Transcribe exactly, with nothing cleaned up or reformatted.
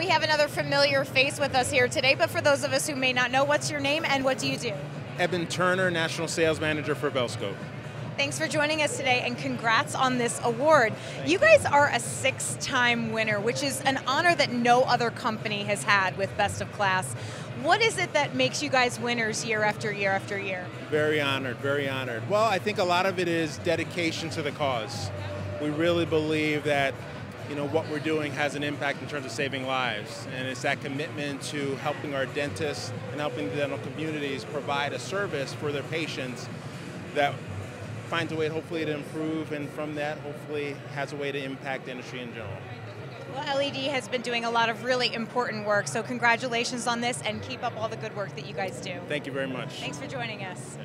we have another familiar face with us here today, but for those of us who may not know, what's your name and what do you do? Evan Turner, National Sales Manager for VELscope. Thanks for joining us today, and congrats on this award. You guys are a six-time winner, which is an honor that no other company has had with Best of Class. What is it that makes you guys winners year after year after year? Very honored, very honored. Well, I think a lot of it is dedication to the cause. We really believe that, you know, what we're doing has an impact in terms of saving lives, and it's that commitment to helping our dentists and helping the dental communities provide a service for their patients that finds a way hopefully to improve, and from that hopefully has a way to impact the industry in general. Well, L E D has been doing a lot of really important work, so congratulations on this, and keep up all the good work that you guys do. Thank you very much. Thanks for joining us.